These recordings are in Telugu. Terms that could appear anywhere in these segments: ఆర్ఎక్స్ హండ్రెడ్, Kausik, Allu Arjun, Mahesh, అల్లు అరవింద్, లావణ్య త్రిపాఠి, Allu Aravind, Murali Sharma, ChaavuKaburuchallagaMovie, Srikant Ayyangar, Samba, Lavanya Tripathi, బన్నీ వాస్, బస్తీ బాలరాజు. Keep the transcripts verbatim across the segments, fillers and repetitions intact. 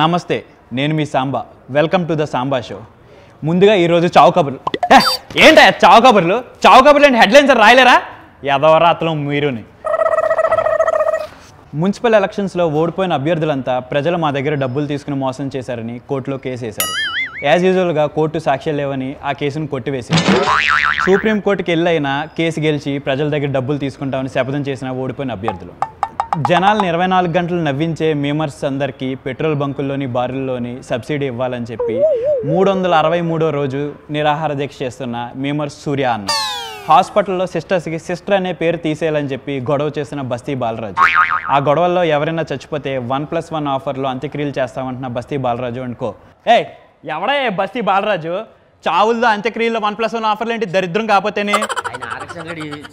నమస్తే, నేను మీ Samba. Welcome to the Samba show. ముందుగా ఈరోజు చావుకబుర్లు ఏంట చావుకబుర్లు చావుకబుర్లు అండ్ హెడ్లైన్స్ రాయలేరా యదవరాత్రం మీరుని. మున్సిపల్ ఎలక్షన్స్లో ఓడిపోయిన అభ్యర్థులంతా ప్రజలు మా దగ్గర డబ్బులు తీసుకుని మోసం చేశారని కోర్టులో కేసు వేశారు. యాజ్ యూజువల్గా కోర్టు సాక్ష్యాలు లేవని ఆ కేసును కొట్టివేసింది. సుప్రీంకోర్టుకి వెళ్ళైనా కేసు గెలిచి ప్రజల దగ్గర డబ్బులు తీసుకుంటామని శపథం చేసిన ఓడిపోయిన అభ్యర్థులు, జనాలను ఇరవై నాలుగు గంటలు నవ్వించే మీమర్స్ అందరికీ పెట్రోల్ బంకుల్లోని బారుల్లోని సబ్సిడీ ఇవ్వాలని చెప్పి మూడు వందల అరవై మూడో రోజు నిరాహార దీక్ష చేస్తున్న మీమర్స్ సూర్య అన్న, హాస్పిటల్లో సిస్టర్స్కి సిస్టర్ అనే పేరు తీసేయాలని చెప్పి గొడవ చేసిన బస్తీ బాలరాజు, ఆ గొడవల్లో ఎవరైనా చచ్చిపోతే వన్ ప్లస్ వన్ ఆఫర్లో అంత్యక్రియలు చేస్తామంటున్న బస్తీ బాలరాజు అనుకో. ఏ ఎవడా బస్తీ బాలరాజు చావుల్లో అంత్యక్రియల్లో వన్ ప్లస్ వన్ ఆఫర్లు ఏంటి? దరిద్రం కాకపోతేనే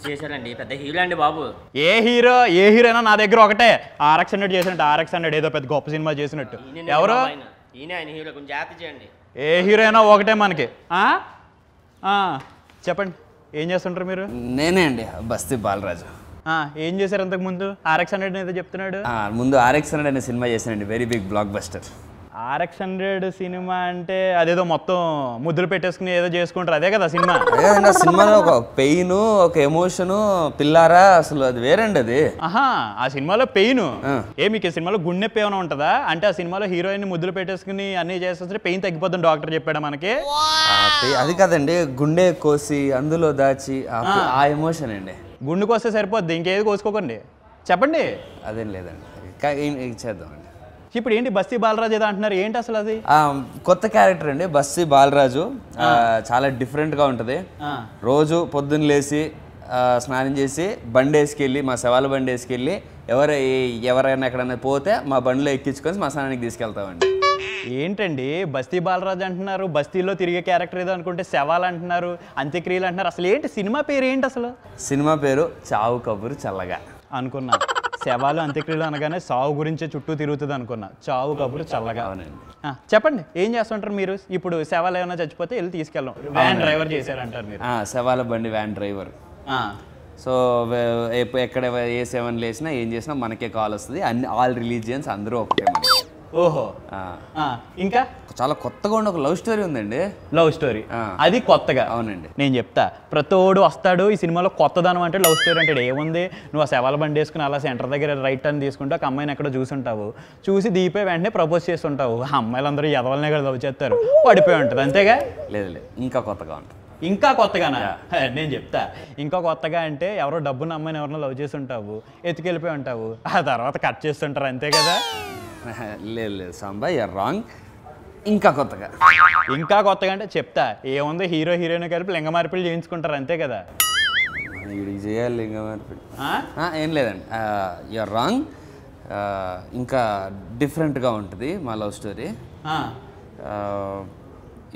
చేశారండి. పెద్ద హీరో అండి బాబు. ఏ హీరో ఏ హీరో అయినా నా దగ్గర ఒకటే ఆర్ఎక్స్ హండ్రెడ్ చేసినట్టు. ఆర్ఎక్స్ హండ్రెడ్ ఏదో పెద్ద గొప్ప సినిమా చేసినట్టు. ఎవరో ఏ హీరో అయినా ఒకటే మనకి. చెప్పండి, ఏం చేస్తుంటారు మీరు? నేనే అండి బస్తీ బాలరాజు. ఏం చేశారు అంతకు ముందు? ఆర్ఎక్స్ హండ్రెడ్ ఏదో చెప్తున్నాడు. ముందు ఆర్ఎక్స్ హండ్రెడ్ అనే సినిమా చేశానండి, very big blockbuster. ఆర్ఎక్స్ హండ్రెడ్ సినిమా అంటే అదేదో మొత్తం ముద్దులు పెట్టేసుకుని ఏదో చేసుకుంటారు, అదే కదా సినిమా? అదేదండి, ఆ సినిమాలో ఒక పెయిన్, ఒక ఎమోషను, పిల్లారా అసలు అది వేరండి అది. ఆహా, ఆ సినిమాలో పెయిన్ ఏ? మీకు ఈ సినిమాలో గుండె ఏమైనా ఉంటుందా? అంటే ఆ సినిమాలో హీరోయిన్ ముద్దులు పెట్టేసుకుని అన్ని చేస్తే పెయిన్ తగ్గిపోతుంది డాక్టర్ చెప్పాడు మనకి. అది కదండి, గుండె కోసి అందులో దాచి ఆ ఎమోషన్ అండి. గుండె కోస్తే సరిపోద్ది, ఇంకేది కోసుకోకండి. చెప్పండి. అదేం లేదండి, చేద్దామండి. ఇప్పుడు ఏంటి బస్తీ బాలరాజు ఏదో అంటున్నారు, ఏంటి అసలు అది? కొత్త క్యారెక్టర్ అండి బస్తీ బాలరాజు. చాలా డిఫరెంట్ గా ఉంటది. రోజు పొద్దున్న లేసి స్నానం చేసి బండి వేసుకెళ్ళి, మా శవాల బండి వేసుకెళ్ళి, ఎవరు ఎవరైనా ఎక్కడైనా పోతే మా బండిలో ఎక్కించుకొని శ్మశానానికి తీసుకెళ్తామండి. ఏంటండి బస్తీ బాలరాజు అంటున్నారు, బస్తీలో తిరిగే క్యారెక్టర్ ఏదో అనుకుంటే శవాలు అంటున్నారు, అంత్యక్రియలు అంటున్నారు, అసలు ఏంటి సినిమా పేరు ఏంటి అసలు? సినిమా పేరు చావు కబురు చల్లగా అనుకున్నా. శవాలు అంత్యక్రియలు అనగానే సావు గురించే చుట్టూ తిరుగుతుంది అనుకున్నా. చావు కబురు చల్లగా. చెప్పండి, ఏం చేస్తుంటారు మీరు ఇప్పుడు? శవాలు ఏమైనా చచ్చిపోతే వెళ్ళి తీసుకెళ్ళాం, వ్యాన్ డ్రైవర్ చేశారంటారు మీరు? శవాల బండి వ్యాన్ డ్రైవర్. సో ఎక్కడ ఏ సెవెన్ లేసినా ఏం చేసినా మనకే కాల్ వస్తుంది. అన్ని ఆల్ రిలీజియన్స్ అందరూ ఒకటే. ఓహో, ఇంకా చాలా కొత్తగా ఉండే ఒక లవ్ స్టోరీ ఉందండి. లవ్ స్టోరీ అది కొత్తగా? అవునండి. నేను చెప్తా, ప్రతోడు వస్తాడు ఈ సినిమాలో కొత్తదనం అంటే లవ్ స్టోరీ అంటే ఏముంది? నువ్వు ఆ శవాల బండి వేసుకుని అలా సెంటర్ దగ్గర రైట్ టర్న్ తీసుకుంటూ ఒక అమ్మాయిని ఎక్కడ చూసుంటావు, చూసి దీపే వెంటనే ప్రపోజ్ చేస్తుంటావు, ఆ అమ్మాయిలందరూ ఎదవలనే కదా లవ్ చేస్తారు, పడిపోయి ఉంటుంది అంతేగా? లేదు లేదు, ఇంకా కొత్తగా ఉంటుంది. ఇంకా కొత్తగానా? నేను చెప్తా, ఇంకా కొత్తగా అంటే ఎవరో డబ్బున్న అమ్మాయిని ఎవరినో లవ్ చేసి ఉంటావు, ఎత్తుకెళ్ళిపోయి ఉంటావు, ఆ తర్వాత కట్ చేస్తుంటారు అంతే కదా? లేదు లేదు సాంబా, యూఆర్ రాంగ్. ఇంకా కొత్తగా ఇంకా కొత్తగా అంటే చెప్తా, ఏముంది హీరో హీరోయిన్ కలిపి లింగ మార్పిడి చేయించుకుంటారు అంతే కదా? చేయాలి లింగ మార్పిడి? ఏం లేదండి, యూఆర్ రాంగ్. ఇంకా డిఫరెంట్గా ఉంటుంది మా లవ్ స్టోరీ.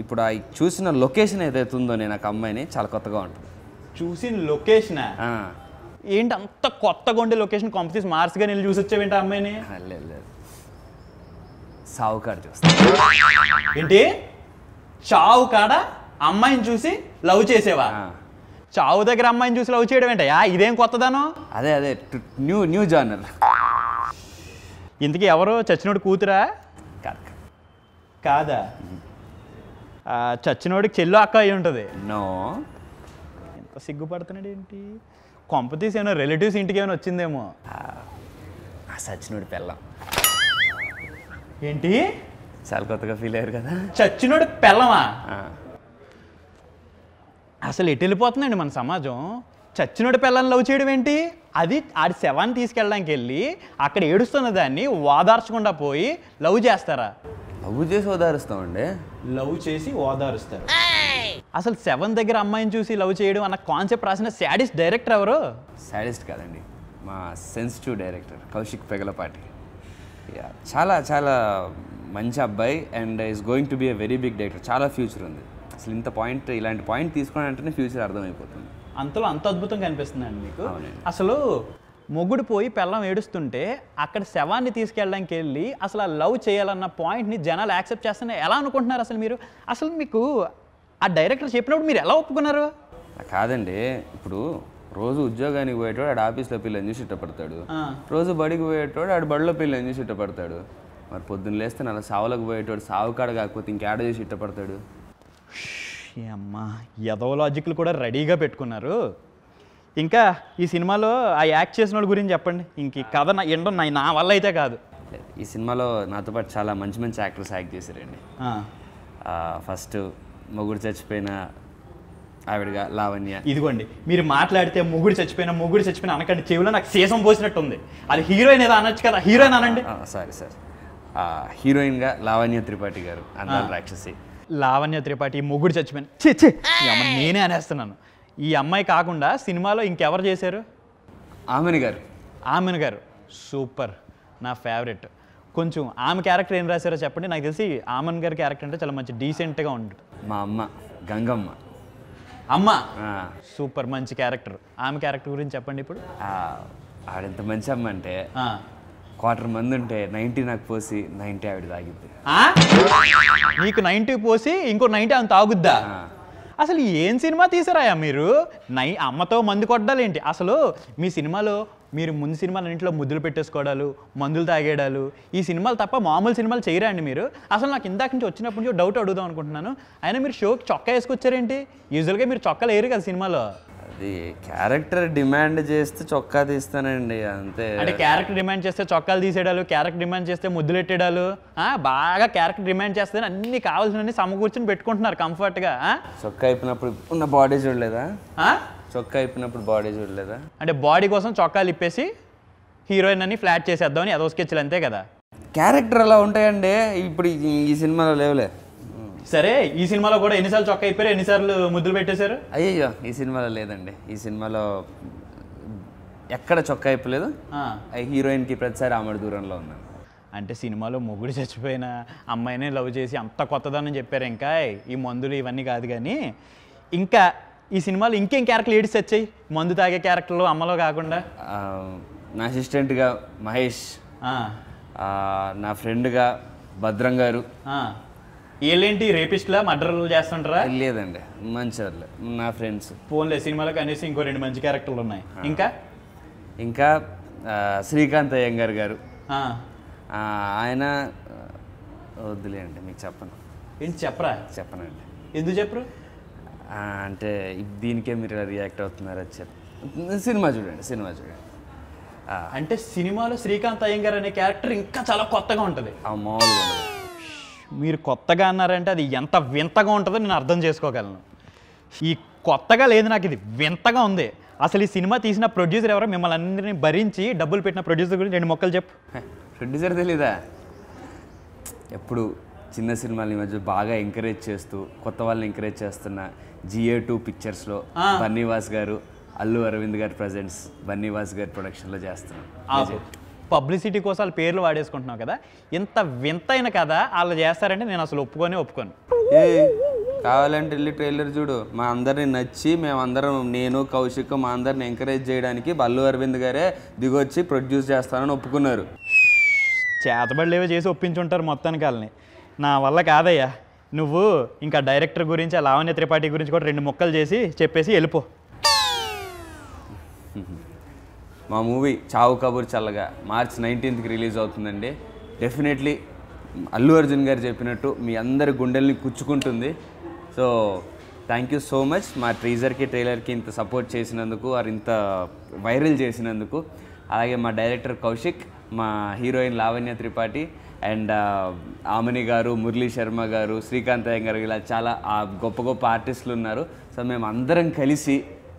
ఇప్పుడు ఆ చూసిన లొకేషన్ ఏదైతే ఉందో నేను ఒక అమ్మాయిని, చాలా కొత్తగా ఉంటుంది. చూసిన లొకేషన్ ఏంటి అంత కొత్తగా ఉండే లొకేషన్? కాంపిటీషన్ మార్స్గా నేను చూసి వచ్చావేంటి ఆ అమ్మాయిని? లేదు లేదు, సావుకాడ చూస్తా. ఏంటి చావు కాడ అమ్మాయిని చూసి లవ్ చేసేవా? చావు దగ్గర అమ్మాయిని చూసి లవ్ చేయడం ఏంటయ్యా, ఇదేం కొత్తదనం? అదే అదే న్యూ న్యూ జానర్. ఇంతకీ ఎవరు చచ్చినోడు కూతురా? కాదా? చచ్చినోడికి చెల్లు అక్క అయి ఉంటుంది. నో, ఎంత సిగ్గుపడుతున్నాడు ఏంటి? కొంపతీస్ ఏమైనా రిలేటివ్స్ ఇంటికి ఏమైనా వచ్చిందేమో. చచ్చినోడి పెళ్ళం. ఏంటి చాలా కొత్తగా ఫీల్ అయ్యారు కదా? చచ్చినోడు పెళ్ళమా? అసలు ఎటు వెళ్ళిపోతుందండి మన సమాజం? చచ్చినోడు పెళ్ళని లవ్ చేయడం ఏంటి? అది ఆడి శవాన్ని తీసుకెళ్ళడానికి వెళ్ళి అక్కడ ఏడుస్తున్న దాన్ని వాదార్చకుండా పోయి లవ్ చేస్తారా? లవ్ చేసి ఓదారుస్తామండి. లవ్ చేసి ఓదారుస్తారు. అసలు శవం దగ్గర అమ్మాయిని చూసి లవ్ చేయడం అన్న కాన్సెప్ట్ రాసిన శాడిస్ట్ డైరెక్టర్ ఎవరు? శాడిస్ట్ కాదండి, మా సెన్సిటివ్ డైరెక్టర్ కౌశిక్ పెగలపాటి. చాలా చాలా మంచి అబ్బాయి and is going to be a very big director. చాలా ఫ్యూచర్ ఉంది అసలు. ఇంత పాయింట్ ఇలాంటి పాయింట్ తీసుకోవాలంటేనే ఫ్యూచర్ అర్థమైపోతుంది. అంతలో అంత అద్భుతంగా అనిపిస్తుందండి మీకు? అసలు మొగుడు పోయి పెళ్ళం ఏడుస్తుంటే అక్కడ శవాన్ని తీసుకెళ్ళడానికి వెళ్ళి అసలు ఆ లవ్ చేయాలన్న పాయింట్ని జనాలు యాక్సెప్ట్ చేస్తున్నా ఎలా అనుకుంటున్నారు అసలు మీరు? అసలు మీకు ఆ డైరెక్టర్ చెప్పినప్పుడు మీరు ఎలా ఒప్పుకున్నారు? కాదండి, ఇప్పుడు రోజు ఉద్యోగానికి పోయేటోడు ఆడ ఆఫీస్లో పిల్లని చూసి ఇష్టపడతాడు, రోజు బడికి పోయేటోడు ఆడ బడిలో పిల్లని చూసి ఇష్టపడతాడు. మరి పొద్దున్న లేస్తే నన్ను సావులకు పోయేటోడు సావు కాడ కాకపోతే ఇంకేడ చేసి ఇష్టపడతాడు. అమ్మా ఏదో లాజిక్లు కూడా రెడీగా పెట్టుకున్నారు. ఇంకా ఈ సినిమాలో ఆ యాక్ట్ చేసిన వాళ్ళ గురించి చెప్పండి. ఇంక కథ ఎండో నా వల్ల అయితే కాదు. ఈ సినిమాలో నాతో పాటు చాలా మంచి మంచి యాక్టర్స్ యాక్ట్ చేశారండి. ఫస్ట్ మొగుడు చచ్చిపోయిన ఆవిడగా లావణ్య. ఇదిగోండి మీరు మాట్లాడితే మొగుడు చచ్చిపోయిన మొగుడు చచ్చిపోయిన అనకండి, చెవిలో నాకు సీసం పోసినట్టు ఉంది. అది హీరోయిన్ ఏదో అనొచ్చు కదా, హీరోయిన్ అనండి. సారీ సార్, హీరోయిన్గా లావణ్య త్రిపాఠి గారు, అందాల రాక్షసి లావణ్య త్రిపాఠి. మొగుడు చచ్చిపోయిన చే చే నేనే అనేస్తున్నాను. ఈ అమ్మాయి కాకుండా సినిమాలో ఇంకెవరు చేశారు? ఆమెని గారు. ఆమెని గారు సూపర్, నా ఫేవరెట్. కొంచెం ఆమె క్యారెక్టర్ ఏం రాశారో చెప్పండి. నాకు తెలిసి ఆమెన్ గారి క్యారెక్టర్ అంటే చాలా మంచి డీసెంట్గా ఉంటుంది. మా అమ్మ గంగమ్మ అమ్మ సూపర్ మంచి క్యారెక్టర్. ఆమె క్యారెక్టర్ గురించి చెప్పండి. ఇప్పుడు ఆవిడెంత మంచి అమ్మ అంటే క్వార్టర్ మంది ఉంటే నైంటీ నాకు పోసి నైంటీ ఆవిడ తాగిద్ది. నీకు నైంటీ పోసి ఇంకో నైంటీ ఆమె తాగుద్దా? అసలు ఏం సినిమా తీసారాయా మీరు? నై అమ్మతో మందు కొట్టాలేంటి? అసలు మీ సినిమాలో మీరు ముందు సినిమాలు ఇంట్లో ముద్దులు పెట్టేసుకోవడాలు, మందులు తాగేడాలు, ఈ సినిమాలు తప్ప మామూలు సినిమాలు చేయరా అండి మీరు? అసలు నాకు ఇందాక నుంచి వచ్చినప్పటి నుంచి డౌట్ అడుగుదాం అనుకుంటున్నాను. అయినా మీరు షోకి చొక్కా వేసుకొచ్చారేంటి? యూజువల్గా మీరు చొక్కాలు వేయరు కదా సినిమాలో. అది క్యారెక్టర్ డిమాండ్ చేస్తే చొక్కా తీస్తానండి, అంతే. అంటే క్యారెక్టర్ డిమాండ్ చేస్తే చొక్కాలు తీసేడాలు, క్యారెక్టర్ డిమాండ్ చేస్తే ముద్దులు పెట్టేడాలు, బాగా క్యారెక్టర్ డిమాండ్ చేస్తే అన్ని కావాల్సినవన్నీ సమకూర్చుని పెట్టుకుంటున్నారు కంఫర్ట్గా. చొక్కా అయిపోయినప్పుడు ఉన్న బాడీ చూడలేదా? చొక్కా అయిపోయినప్పుడు బాడీ చూడలేదా? అంటే బాడీ కోసం చొక్కాలు ఇప్పేసి హీరోయిన్ అని ఫ్లాట్ చేసేద్దామని అదో స్కెచ్లు, అంతే కదా. క్యారెక్టర్ అలా ఉంటాయండి, ఇప్పుడు ఈ సినిమాలో లేవులే. సరే ఈ సినిమాలో కూడా ఎన్నిసార్లు చొక్కా అయిపోయారు, ఎన్నిసార్లు ముద్దులు పెట్టేశారు? అయ్యో ఈ సినిమాలో లేదండి. ఈ సినిమాలో ఎక్కడ చొక్కా అయిపోలేదు. హీరోయిన్కి ప్రతిసారి ఆమెడు దూరంలో ఉన్నాను. అంటే సినిమాలో మొగుడు చచ్చిపోయిన అమ్మాయినే లవ్ చేసి అంత కొత్తదానని చెప్పారు. ఇంకా ఈ మందులు ఇవన్నీ కాదు కానీ ఇంకా ఈ సినిమాలో ఇంకేం క్యారెక్టర్ లేడీస్ వచ్చాయి మందు తాగే క్యారెక్టర్లు అమ్మలో కాకుండా? నా అసిస్టెంట్గా మహేష్, నా ఫ్రెండ్గా భద్రం గారు. ఏలేంటి రేపిస్ట్లా మర్డర్లు చేస్తుంటారా? లేదండి, మంచి వాళ్ళు నా ఫ్రెండ్స్. ఫోన్లే సినిమాలో కనీసం ఇంకో రెండు మంచి క్యారెక్టర్లు ఉన్నాయి. ఇంకా ఇంకా శ్రీకాంత్ అయ్యంగార్ గారు, ఆయన వద్దులేండి మీకు చెప్పను. ఏంటి చెప్పరా? చెప్పనండి. ఎందుకు చెప్పరు అంటే దీనికే మీరు ఇలా రియాక్ట్ అవుతున్నారు అని చెప్పి సినిమా చూడండి, సినిమా చూడండి. అంటే సినిమాలో శ్రీకాంత్ అయ్యంగార్ అనే క్యారెక్టర్ ఇంకా చాలా కొత్తగా ఉంటుంది. మామూలుగా మీరు కొత్తగా అన్నారంటే అది ఎంత వింతగా ఉంటుందో నేను అర్థం చేసుకోగలను. ఈ కొత్తగా లేదు నాకు, ఇది వింతగా ఉంది. అసలు ఈ సినిమా తీసిన ప్రొడ్యూసర్ ఎవరో? మిమ్మల్ని అందరినీ భరించి డబ్బులు పెట్టిన ప్రొడ్యూసర్ గురించి రెండు మొక్కలు చెప్పు. ప్రొడ్యూసర్ తెలీదా? ఎప్పుడు చిన్న సినిమాలు ఈ మధ్య బాగా ఎంకరేజ్ చేస్తూ కొత్త వాళ్ళని ఎంకరేజ్ చేస్తున్న జిఏ టూ పిక్చర్స్లో బన్నీ వాస్ గారు, అల్లు అరవింద్ గారు ప్రజెంట్స్ బన్నీ వాస్ గారు ప్రొడక్షన్లో చేస్తున్నారు. పబ్లిసిటీ కోసం వాళ్ళ పేర్లు వాడేసుకుంటున్నావు కదా. ఇంత వింత అయిన కదా వాళ్ళు చేస్తారంటే నేను అసలు ఒప్పుకొని ఒప్పుకోను. కావాలంటే వెళ్ళి ట్రైలర్ చూడు. మా అందరిని నచ్చి మేమందరం, నేను కౌశిక్, మా అందరిని ఎంకరేజ్ చేయడానికి అల్లు అరవింద్ గారే దిగొచ్చి ప్రొడ్యూస్ చేస్తానని ఒప్పుకున్నారు. చేతబడిలేవో చేసి ఒప్పించుంటారు మొత్తానికి వాళ్ళని. నా వల్ల కాదయ్యా. నువ్వు ఇంకా డైరెక్టర్ గురించి, ఆ లావణ్య త్రిపాఠి గురించి కూడా రెండు ముక్కలు చేసి చెప్పేసి వెళ్ళిపో. మా మూవీ చావు కబూరు చల్లగా మార్చ్ నైన్టీన్త్కి రిలీజ్ అవుతుందండి. డెఫినెట్లీ అల్లు అర్జున్ గారు చెప్పినట్టు మీ అందరి గుండెల్ని కుచ్చుకుంటుంది. So thank you so much మా ట్రీజర్కి, ట్రైలర్కి ఇంత సపోర్ట్ చేసినందుకు, అది ఇంత వైరల్ చేసినందుకు. అలాగే మా డైరెక్టర్ కౌశిక్, మా హీరోయిన్ లావణ్య త్రిపాఠి అండ్ ఆమని గారు, మురళీ శర్మ గారు, శ్రీకాంత్ అయ్యంగారు, ఇలా చాలా గొప్ప గొప్ప ఆర్టిస్టులు ఉన్నారు. సో మేము అందరం కలిసి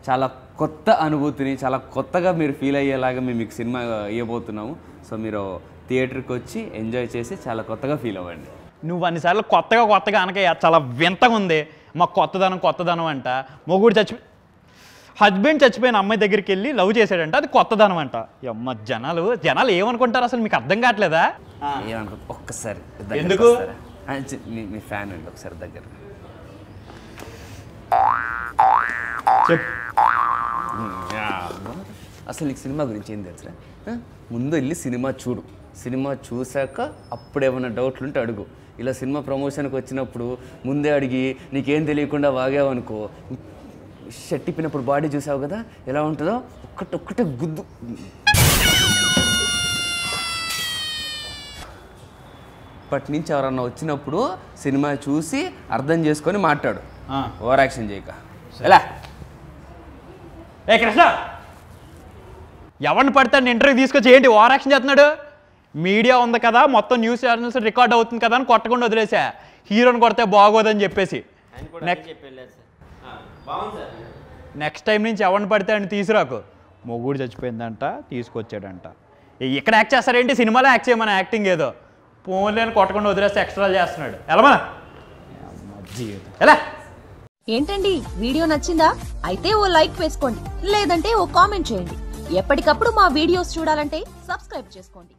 చాలా కొత్త అనుభూతిని, చాలా కొత్తగా మీరు ఫీల్ అయ్యేలాగా మేము మీకు సినిమా ఇవ్వబోతున్నాము. సో మీరు థియేటర్కి వచ్చి ఎంజాయ్ చేసి చాలా కొత్తగా ఫీల్ అవ్వండి. నువ్వు అన్నిసార్లు కొత్తగా కొత్తగా అనకయ్యా, చాలా వింతగా ఉంది. మా కొత్తదనం కొత్తదనం అంట. మొగుడు చచ్చి హస్బెండ్ చచ్చిపోయిన అమ్మాయి దగ్గరికి వెళ్ళి లవ్ చేశాడంట, అది కొత్తదనం అంట. అమ్మ జనాలు జనాలు ఏమనుకుంటారు అసలు మీకు అర్థం కావట్లేదా? ఏమనుకో ఒక్కసారి ఎందుకు మీ ఫ్యాన్ అండి ఒకసారి దగ్గర అసలు నీకు సినిమా గురించి ఏం తెలుసా? ముందు వెళ్ళి సినిమా చూడు, సినిమా చూసాక అప్పుడు ఏమైనా డౌట్లు ఉంటే అడుగు. ఇలా సినిమా ప్రమోషన్కి వచ్చినప్పుడు ముందే అడిగి నీకేం తెలియకుండా వాగావనుకో షర్ట్ తిప్పినప్పుడు బాడీ చూసావు కదా ఎలా ఉంటుందో, ఒక్కటొక్కటే గుద్దు. ఇప్పటి నుంచి ఎవరన్నా వచ్చినప్పుడు సినిమా చూసి అర్థం చేసుకొని మాట్లాడు, ఓవర్ యాక్షన్ చేయక. ఎలా ఏ కృష్ణ, ఎవరిని పడతాను ఇంటర్వ్యూ తీసుకొచ్చి ఏంటి ఓవర్ యాక్షన్ చేస్తున్నాడు? మీడియా ఉంది కదా, మొత్తం న్యూస్ ఛానల్స్ రికార్డ్ అవుతుంది కదా అని కొట్టకుండా వదిలేసా, హీరోని కొడితే బాగోదని చెప్పేసి. నెక్స్ట్ టైం నుంచి ఎవరిని పడితే అని తీసుకురాకు. మొగుడు చచ్చిపోయిందంట తీసుకొచ్చాడంట, ఇక్కడ యాక్ట్ చేస్తారేంటి సినిమాలో యాక్ట్ చేయమని యాక్టింగ్ ఏదో ఫోన్లే అని కొట్టకుండా వదిలేస్తే ఎక్స్ట్రా చేస్తున్నాడు. ఎలా మన ఎలా ఏంటండి, వీడియో నచ్చిందా అయితే ఓ లైక్ వేసుకోండి, లేదంటే ఓ కామెంట్ చేయండి. ఎప్పటికప్పుడు మా వీడియోస్ చూడాలంటే సబ్స్క్రైబ్ చేసుకోండి.